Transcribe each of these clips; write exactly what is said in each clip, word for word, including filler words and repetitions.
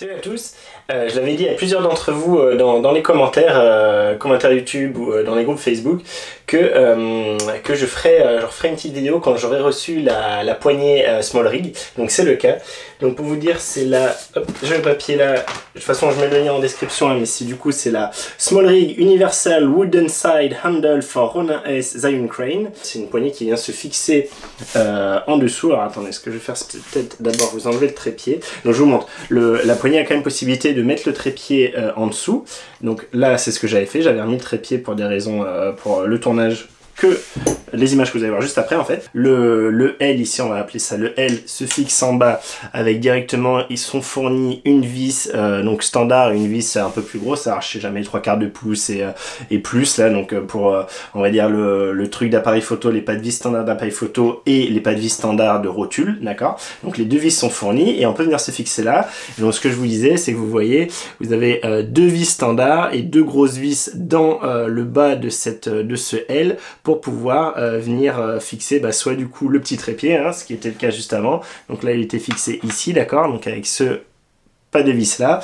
Salut à tous, euh, je l'avais dit à plusieurs d'entre vous euh, dans, dans les commentaires, euh, commentaires YouTube ou euh, dans les groupes Facebook, que, euh, que je, ferai, euh, je ferai une petite vidéo quand j'aurai reçu la, la poignée euh, SmallRig, donc c'est le cas. Donc pour vous dire, c'est la... Hop, j'ai le papier là, de toute façon je mets le lien en description, hein, mais c'est du coup c'est la SmallRig Universal Wooden Side Handle for Ronin S Zhiyun Crane. C'est une poignée qui vient se fixer euh, en dessous. Alors attendez, ce que je vais faire c'est peut-être d'abord vous enlever le trépied. Donc je vous montre, le, la poignée a quand même possibilité de mettre le trépied euh, en dessous. Donc là c'est ce que j'avais fait, j'avais remis le trépied pour des raisons euh, pour le tournage, que les images que vous allez voir juste après en fait. Le, le L ici, on va appeler ça le L, se fixe en bas avec directement, ils sont fournis une vis euh, donc standard, une vis un peu plus grosse, alors je sais jamais, trois quarts de pouce et, euh, et plus là, donc pour euh, on va dire le, le truc d'appareil photo, les pas de vis standard d'appareil photo et les pas de vis standard de rotule, d'accord. Donc les deux vis sont fournies et on peut venir se fixer là. Et donc ce que je vous disais, c'est que vous voyez, vous avez euh, deux vis standard et deux grosses vis dans euh, le bas de, cette, de ce L pour Pour pouvoir euh, venir euh, fixer bah, soit du coup le petit trépied, hein, ce qui était le cas juste avant, donc là il était fixé ici, d'accord, donc avec ce pas de vis là,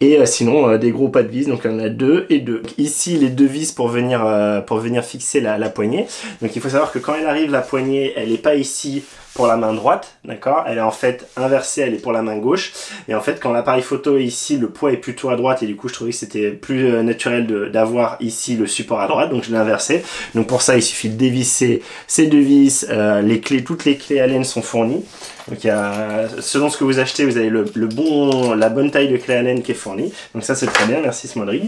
et euh, sinon euh, des gros pas de vis, donc on a deux et deux. Donc, ici les deux vis pour venir, euh, pour venir fixer la, la poignée. Donc il faut savoir que quand elle arrive, la poignée elle n'est pas ici pour la main droite, d'accord, elle est en fait inversée, elle est pour la main gauche, et en fait quand l'appareil photo est ici, le poids est plutôt à droite, et du coup je trouvais que c'était plus euh, naturel d'avoir ici le support à droite, donc je l'ai inversé. Donc pour ça il suffit de dévisser ces deux vis, euh, les clés, toutes les clés Allen sont fournies, donc il y a, selon ce que vous achetez, vous avez le, le bon, la bonne taille de clé Allen qui est fournie, donc ça c'est très bien, merci SmallRig.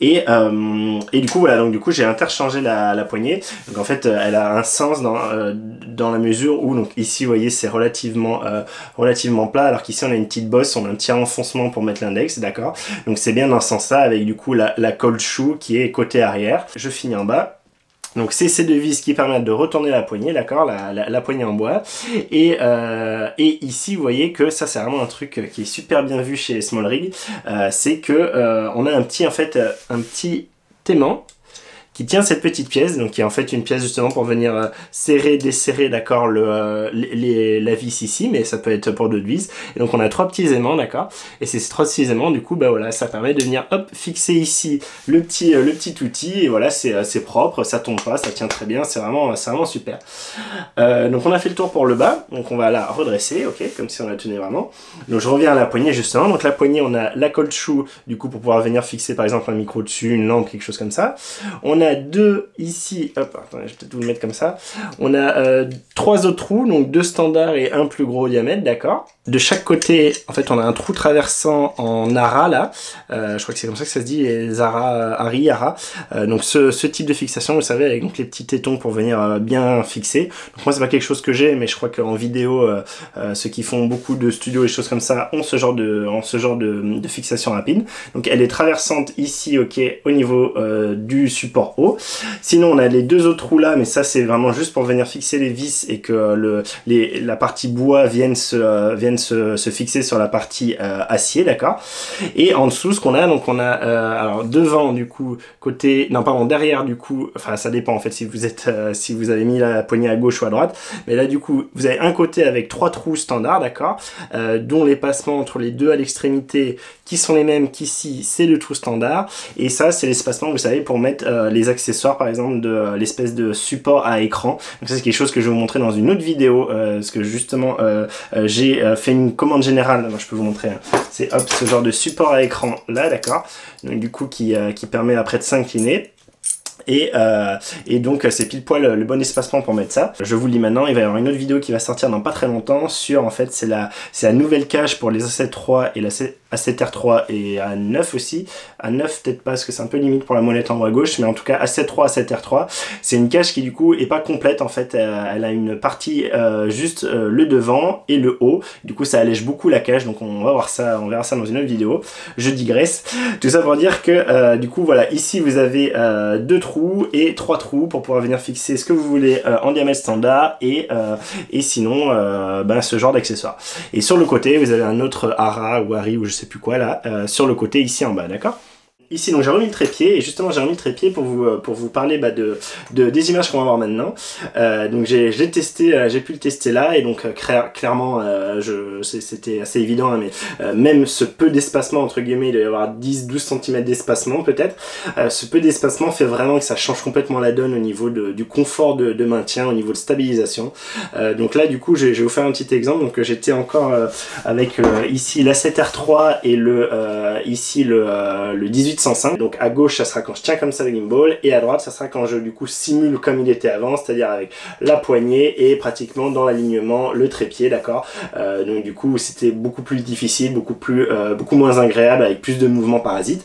Et, euh, et du coup voilà, donc du coup j'ai interchangé la, la poignée, donc en fait elle a un sens dans, euh, dans la mesure où, donc ici vous voyez c'est relativement, euh, relativement plat, alors qu'ici on a une petite bosse, on a un petit enfoncement pour mettre l'index, d'accord, donc c'est bien dans ce sens là, avec du coup la, la cold shoe qui est côté arrière. Je finis en bas. Donc c'est ces deux vis qui permettent de retourner la poignée, d'accord, la, la, la poignée en bois. Et, euh, et ici vous voyez que ça c'est vraiment un truc qui est super bien vu chez SmallRig, euh, c'est que euh, on a un petit, en fait, un petit aimant qui tient cette petite pièce, donc qui est en fait une pièce justement pour venir euh, serrer, desserrer, d'accord, le, euh, les, la vis ici, mais ça peut être pour d'autres vis. Et donc on a trois petits aimants, d'accord, et ces trois petits aimants, du coup, bah voilà, ça permet de venir, hop, fixer ici le petit, euh, le petit outil, et voilà, c'est euh, propre, ça tombe pas, ça tient très bien, c'est vraiment, vraiment super. Euh, donc on a fait le tour pour le bas, donc on va la redresser, ok, comme si on la tenait vraiment. Donc je reviens à la poignée justement, donc la poignée, on a la cold shoe, du coup, pour pouvoir venir fixer par exemple un micro dessus, une lampe, quelque chose comme ça. On On a deux ici, hop, attendez, je vais peut-être vous le mettre comme ça. On a euh, trois autres trous, donc deux standards et un plus gros au diamètre, d'accord. De chaque côté, en fait, on a un trou traversant en ara là. Euh, je crois que c'est comme ça que ça se dit, les ara, ari, ara. Euh, donc ce, ce type de fixation, vous savez, avec donc les petits tétons pour venir euh, bien fixer. Donc moi, c'est pas quelque chose que j'ai, mais je crois qu'en vidéo, euh, euh, ceux qui font beaucoup de studios et choses comme ça ont ce genre de, ont ce genre de, de fixation rapide. Donc elle est traversante ici, ok, au niveau euh, du support haut. Sinon on a les deux autres trous là, mais ça c'est vraiment juste pour venir fixer les vis et que le, les, la partie bois vienne se, euh, vienne se, se fixer sur la partie euh, acier, d'accord. Et en dessous ce qu'on a, donc on a euh, alors devant du coup côté, non pardon, derrière du coup, enfin ça dépend en fait si vous êtes euh, si vous avez mis la poignée à gauche ou à droite, mais là du coup vous avez un côté avec trois trous standards, d'accord, euh, dont les passements entre les deux à l'extrémité qui sont les mêmes qu'ici, c'est le trou standard, et ça c'est l'espacement, vous savez, pour mettre euh, les accessoires par exemple de l'espèce de support à écran. Donc ça c'est quelque chose que je vais vous montrer dans une autre vidéo, euh, parce que justement euh, euh, j'ai euh, fait une commande générale. Alors, je peux vous montrer, hein. C'est hop, ce genre de support à écran là, d'accord, donc du coup qui, euh, qui permet après de s'incliner. Et, euh, et donc c'est pile poil le bon espacement pour mettre ça. Je vous le dis maintenant, il va y avoir une autre vidéo qui va sortir dans pas très longtemps sur, en fait, c'est la, la nouvelle cache pour les A sept trois et la A sept R trois et A neuf aussi. A neuf peut-être pas parce que c'est un peu limite pour la molette en haut à gauche, mais en tout cas A sept trois, A sept R trois. C'est une cache qui du coup est pas complète en fait, elle a une partie euh, juste euh, le devant et le haut. Du coup ça allège beaucoup la cache, donc on va voir ça, on verra ça dans une autre vidéo. Je digresse. Tout ça pour dire que euh, du coup voilà, ici vous avez euh, deux trous et trois trous pour pouvoir venir fixer ce que vous voulez euh, en diamètre standard et, euh, et sinon euh, ben, ce genre d'accessoires. Et sur le côté vous avez un autre ara ou ari ou je sais plus quoi là, euh, sur le côté ici en bas, d'accord. ici, donc j'ai remis le trépied, et justement j'ai remis le trépied pour vous, pour vous parler bah, de, de, des images qu'on va voir maintenant. Euh, donc j'ai testé, euh, j'ai pu le tester là, et donc euh, clairement euh, c'était assez évident, hein, mais euh, même ce peu d'espacement, entre guillemets, il doit y avoir dix douze centimètres d'espacement peut-être, euh, ce peu d'espacement fait vraiment que ça change complètement la donne au niveau de, du confort de, de maintien, au niveau de stabilisation. Euh, donc là du coup je vais vous faire un petit exemple, donc j'étais encore euh, avec euh, ici l'A sept R trois et le, euh, ici le, euh, le dix-huit cent cinq. Donc à gauche ça sera quand je tiens comme ça le gimbal, et à droite ça sera quand je du coup simule comme il était avant, c'est à dire avec la poignée et pratiquement dans l'alignement le trépied, d'accord. Euh, donc du coup c'était beaucoup plus difficile, beaucoup plus euh, beaucoup moins agréable, avec plus de mouvements parasites.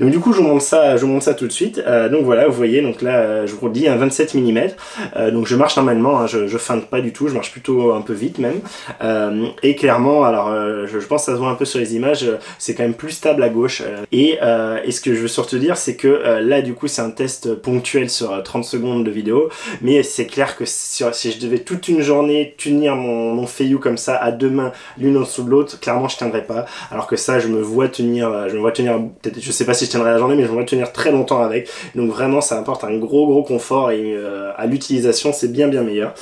Donc du coup je vous montre ça, je vous montre ça tout de suite. Euh, donc voilà, vous voyez, donc là je vous redis un vingt-sept millimètres. Euh, donc je marche normalement, hein, je, je feinte pas du tout, je marche plutôt un peu vite même. Euh, et clairement, alors euh, je, je pense que ça se voit un peu sur les images, euh, c'est quand même plus stable à gauche. Euh, et, euh, et ce que je veux surtout dire, c'est que euh, là du coup c'est un test ponctuel sur euh, trente secondes de vidéo, mais c'est clair que sur, si je devais toute une journée tenir mon, mon Feiyu comme ça à deux mains l'une en dessous de l'autre, clairement je tiendrais pas. Alors que ça, je me vois tenir, je me vois tenir, peut-être, je sais pas si je tiendrai la journée, mais je me vois tenir très longtemps avec. Donc vraiment ça apporte un gros gros confort, et euh, à l'utilisation c'est bien bien meilleur.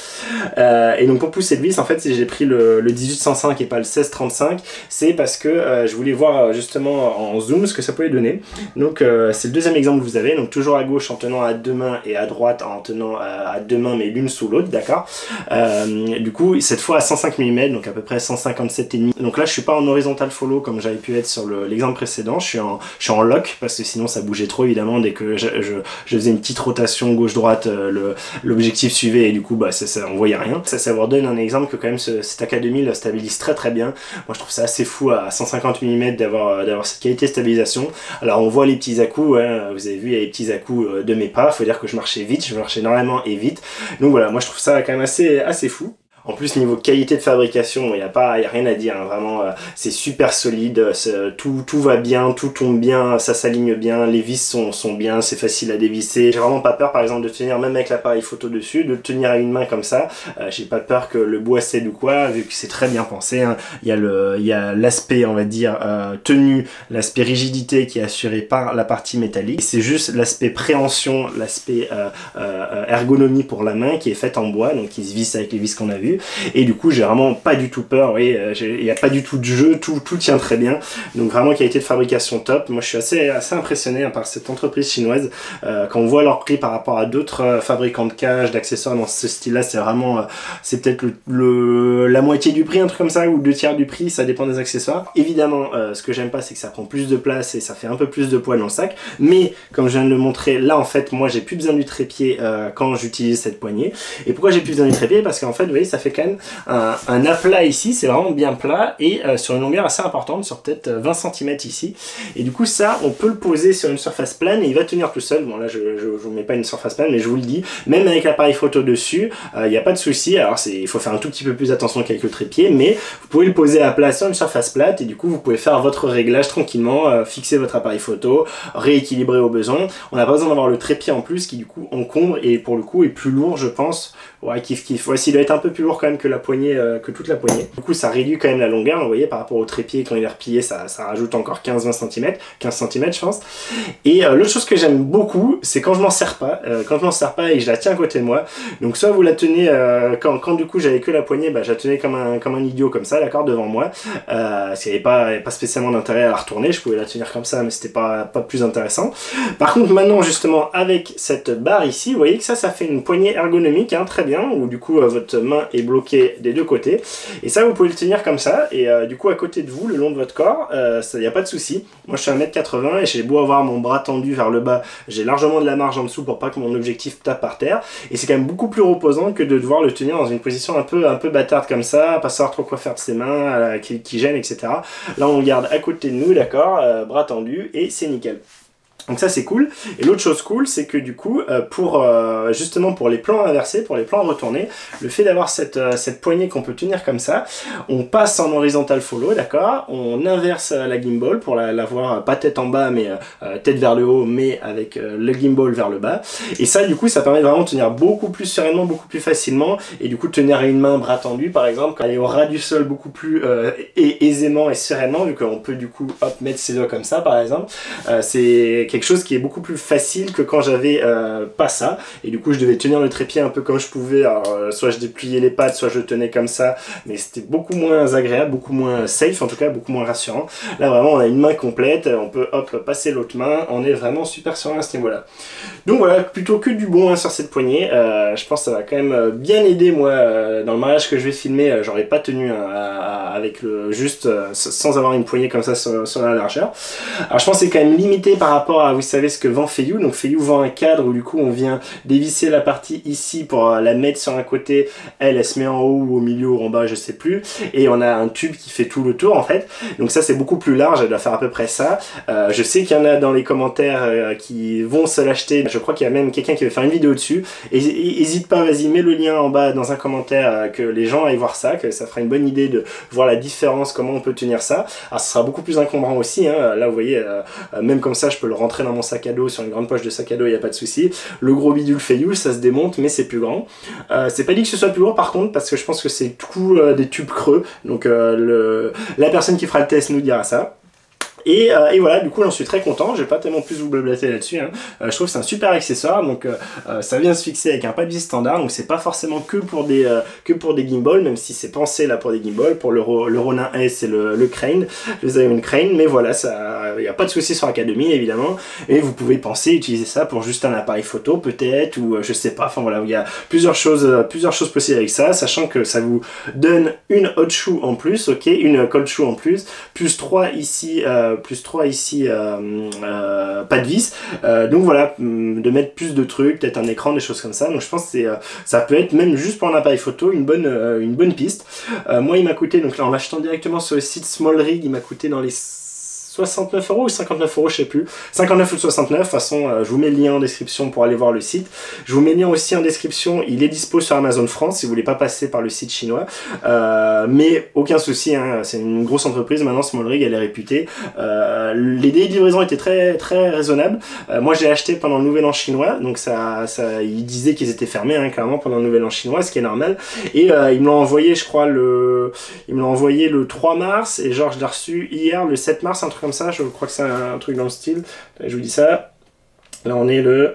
Euh, et donc pour pousser le vis, en fait si j'ai pris le, le dix-huit cent cinq et pas le seize trente-cinq, c'est parce que euh, je voulais voir justement en zoom ce que ça pouvait donner. Donc euh, c'est le deuxième exemple que vous avez, donc toujours à gauche en tenant à deux mains et à droite en tenant à, à deux mains mais l'une sous l'autre, d'accord. Euh, du coup cette fois à cent cinq millimètres, donc à peu près cent cinquante-sept virgule cinq. Donc là je suis pas en horizontal follow comme j'avais pu être sur l'exemple le, précédent, je suis, en, je suis en lock parce que sinon ça bougeait trop évidemment, dès que je, je, je faisais une petite rotation gauche-droite, euh, l'objectif suivait et du coup bah, ça, ça, on voyait rien. Ça, ça vous redonne un exemple que quand même ce, cet A K deux mille stabilise très très bien. Moi je trouve ça assez fou à cent cinquante millimètres d'avoir d'avoir cette qualité de stabilisation. Alors on voit les petits à-coups, hein, vous avez vu il y a les petits à-coups de mes pas, faut dire que je marchais vite, je marchais énormément et vite. Donc voilà, moi je trouve ça quand même assez, assez fou. En plus niveau qualité de fabrication, il n'y a pas, il y a rien à dire, hein, vraiment euh, c'est super solide, tout, tout va bien, tout tombe bien, ça s'aligne bien, les vis sont, sont bien, c'est facile à dévisser. J'ai vraiment pas peur par exemple de tenir même avec l'appareil photo dessus, de le tenir à une main comme ça, euh, j'ai pas peur que le bois cède ou quoi, vu que c'est très bien pensé, hein. Il y a le, il y a l'aspect on va dire euh, tenue, l'aspect rigidité qui est assuré par la partie métallique, c'est juste l'aspect préhension, l'aspect euh, euh, ergonomie pour la main qui est faite en bois, donc qui se visse avec les vis qu'on a vu. Et du coup j'ai vraiment pas du tout peur, et il n'y a pas du tout de jeu, tout, tout tient très bien. Donc vraiment qualité de fabrication top. Moi je suis assez, assez impressionné par cette entreprise chinoise. Euh, quand on voit leur prix par rapport à d'autres fabricants de cages, d'accessoires dans ce style là, c'est vraiment, c'est peut-être le, le, la moitié du prix, un truc comme ça, ou deux tiers du prix, ça dépend des accessoires. Évidemment euh, ce que j'aime pas c'est que ça prend plus de place et ça fait un peu plus de poids dans le sac, mais comme je viens de le montrer là, en fait moi j'ai plus besoin du trépied euh, quand j'utilise cette poignée. Et pourquoi j'ai plus besoin du trépied? Parce qu'en fait vous voyez ça fait quand même un, un aplat ici, c'est vraiment bien plat, et euh, sur une longueur assez importante, sur peut-être vingt centimètres ici, et du coup ça on peut le poser sur une surface plane et il va tenir tout seul. Bon là je ne vous mets pas une surface plane, mais je vous le dis, même avec l'appareil photo dessus il euh, n'y a pas de souci. Alors il faut faire un tout petit peu plus attention qu'avec le trépied, mais vous pouvez le poser à plat sur une surface plate et du coup vous pouvez faire votre réglage tranquillement, euh, fixer votre appareil photo, rééquilibrer au besoin. On n'a pas besoin d'avoir le trépied en plus qui du coup encombre et pour le coup est plus lourd, je pense. Ouais, kiff kiff. Ouais, s'il doit être un peu plus lourd quand même que la poignée, euh, que toute la poignée. Du coup, ça réduit quand même la longueur. Vous voyez, par rapport au trépied, quand il est replié, ça, ça rajoute encore quinze vingt centimètres. quinze centimètres, je pense. Et euh, l'autre chose que j'aime beaucoup, c'est quand je m'en sers pas. Euh, quand je m'en sers pas et je la tiens à côté de moi. Donc, soit vous la tenez, euh, quand, quand du coup j'avais que la poignée, bah, je la tenais comme un, comme un idiot, comme ça, d'accord, devant moi. Euh, parce qu'il n'y avait pas, pas spécialement d'intérêt à la retourner. Je pouvais la tenir comme ça, mais c'était pas, pas plus intéressant. Par contre, maintenant, justement, avec cette barre ici, vous voyez que ça, ça fait une poignée ergonomique, hein, très bien, où du coup euh, votre main est bloquée des deux côtés, et ça vous pouvez le tenir comme ça et euh, du coup à côté de vous le long de votre corps, euh, ça, y a pas de souci. Moi je suis un mètre quatre-vingts et j'ai beau avoir mon bras tendu vers le bas, j'ai largement de la marge en dessous pour pas que mon objectif tape par terre, et c'est quand même beaucoup plus reposant que de devoir le tenir dans une position un peu un peu bâtarde comme ça, pas savoir trop quoi faire de ses mains, euh, qui, qui gêne, etc. Là on le garde à côté de nous, d'accord, euh, bras tendu et c'est nickel. Donc ça c'est cool. Et l'autre chose cool, c'est que du coup euh, pour euh, justement pour les plans inversés, pour les plans retournés, le fait d'avoir cette, euh, cette poignée qu'on peut tenir comme ça, on passe en horizontal follow, d'accord, on inverse euh, la gimbal pour la, la voir pas tête en bas mais euh, tête vers le haut, mais avec euh, le gimbal vers le bas, et ça du coup ça permet vraiment de tenir beaucoup plus sereinement, beaucoup plus facilement, et du coup tenir à une main bras tendu par exemple, quand elle est au ras du sol, beaucoup plus euh, aisément et sereinement, vu qu'on peut du coup hop mettre ses doigts comme ça par exemple, euh, c'est quelque chose qui est beaucoup plus facile que quand j'avais euh, pas ça, et du coup je devais tenir le trépied un peu comme je pouvais. Alors, euh, soit je dépliais les pattes, soit je le tenais comme ça, mais c'était beaucoup moins agréable, beaucoup moins safe, en tout cas beaucoup moins rassurant. Là vraiment on a une main complète, on peut hop passer l'autre main, on est vraiment super serein à ce niveau là. Donc voilà, plutôt que du bon hein, sur cette poignée, euh, je pense que ça va quand même bien aider. Moi euh, dans le mariage que je vais filmer, euh, j'aurais pas tenu hein, à, à, avec le juste euh, sans avoir une poignée comme ça sur, sur la largeur. Alors je pense que c'est quand même limité par rapport à, vous savez ce que vend Feiyu. Donc Feiyu vend un cadre où du coup on vient dévisser la partie ici pour euh, la mettre sur un côté, elle, elle se met en haut ou au milieu ou en bas, je sais plus, et on a un tube qui fait tout le tour en fait. Donc ça c'est beaucoup plus large, elle doit faire à peu près ça. Euh, je sais qu'il y en a dans les commentaires euh, qui vont se l'acheter, je crois qu'il y a même quelqu'un qui veut faire une vidéo dessus, et n'hésite pas, vas-y mets le lien en bas dans un commentaire, euh, que les gens aillent voir ça, que ça fera une bonne idée de voir la différence, comment on peut tenir ça. Alors ça sera beaucoup plus encombrant aussi, hein. Là vous voyez, euh, euh, même comme ça je peux le rentrer dans mon sac à dos, sur une grande poche de sac à dos il n'y a pas de souci. Le gros bidule Feiyu ça se démonte mais c'est plus grand. Euh, c'est pas dit que ce soit plus lourd par contre, parce que je pense que c'est tout euh, des tubes creux, donc euh, le, la personne qui fera le test nous dira ça. Et, euh, et voilà, du coup j'en suis très content, je vais pas tellement plus vous blablater là-dessus, hein. euh, je trouve que c'est un super accessoire, donc euh, ça vient se fixer avec un papier standard, donc c'est pas forcément que pour des euh, que pour des gimbals, même si c'est pensé là pour des gimbals, pour le, le Ronin S et le, le Crane, le Zhiyun Crane, mais voilà, ça, il n'y a pas de souci sur A K deux mille évidemment, et vous pouvez penser utiliser ça pour juste un appareil photo peut-être, ou euh, je sais pas, enfin voilà, il y a plusieurs choses, euh, plusieurs choses possibles avec ça, sachant que ça vous donne une hot shoe en plus, ok, une cold shoe en plus, plus trois ici, euh, plus trois ici, euh, euh, pas de vis, euh, donc voilà, de mettre plus de trucs, peut-être un écran, des choses comme ça. Donc je pense que euh, ça peut être même juste pour un appareil photo une bonne, euh, une bonne piste. Euh, moi il m'a coûté, donc là en l'achetant directement sur le site SmallRig, il m'a coûté dans les soixante-neuf euros ou cinquante-neuf euros, je sais plus, cinquante-neuf ou soixante-neuf, de toute façon euh, je vous mets le lien en description pour aller voir le site, je vous mets le lien aussi en description, il est dispo sur Amazon France si vous voulez pas passer par le site chinois, euh, mais aucun souci, hein, c'est une grosse entreprise, maintenant SmallRig elle est réputée, euh, les délais de livraison étaient très très raisonnables, euh, moi j'ai acheté pendant le nouvel an chinois, donc ça, ça ils disaient qu'ils étaient fermés hein, clairement pendant le nouvel an chinois, ce qui est normal, et euh, ils me l'ont envoyé je crois le, ils me l'ont envoyé le trois mars, et genre je l'ai reçu hier le sept mars, un truc comme ça, je crois que c'est un truc dans le style, je vous dis ça, là on est le,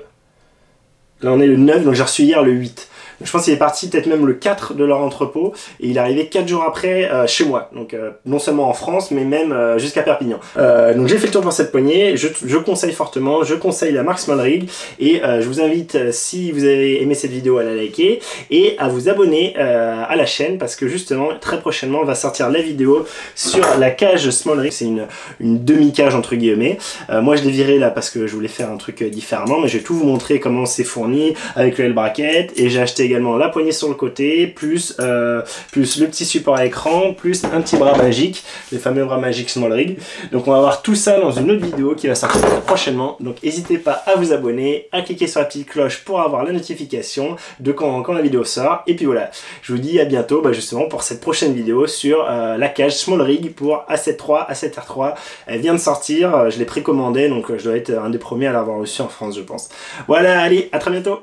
là on est le neuf, donc j'ai reçu hier le huit. Je pense qu'il est parti peut-être même le quatre de leur entrepôt, et il est arrivé quatre jours après euh, chez moi, donc euh, non seulement en France mais même euh, jusqu'à Perpignan. Euh, donc j'ai fait le tour pour cette poignée, je, je conseille fortement, je conseille la marque SmallRig, et euh, je vous invite, si vous avez aimé cette vidéo, à la liker et à vous abonner euh, à la chaîne, parce que justement très prochainement va sortir la vidéo sur la cage SmallRig, c'est une, une demi-cage entre guillemets, euh, moi je l'ai virée là parce que je voulais faire un truc euh, différemment, mais je vais tout vous montrer comment c'est fourni avec le L bracket, et j'ai acheté également la poignée sur le côté, plus, euh, plus le petit support à écran, plus un petit bras magique, les fameux bras magiques SmallRig. Donc on va voir tout ça dans une autre vidéo qui va sortir prochainement, donc n'hésitez pas à vous abonner, à cliquer sur la petite cloche pour avoir la notification de quand, quand la vidéo sort, et puis voilà, je vous dis à bientôt, bah justement pour cette prochaine vidéo sur euh, la cage SmallRig pour A sept trois, A sept R trois, elle vient de sortir, euh, je l'ai précommandée, donc euh, je dois être un des premiers à l'avoir reçu en France je pense. Voilà, allez, à très bientôt.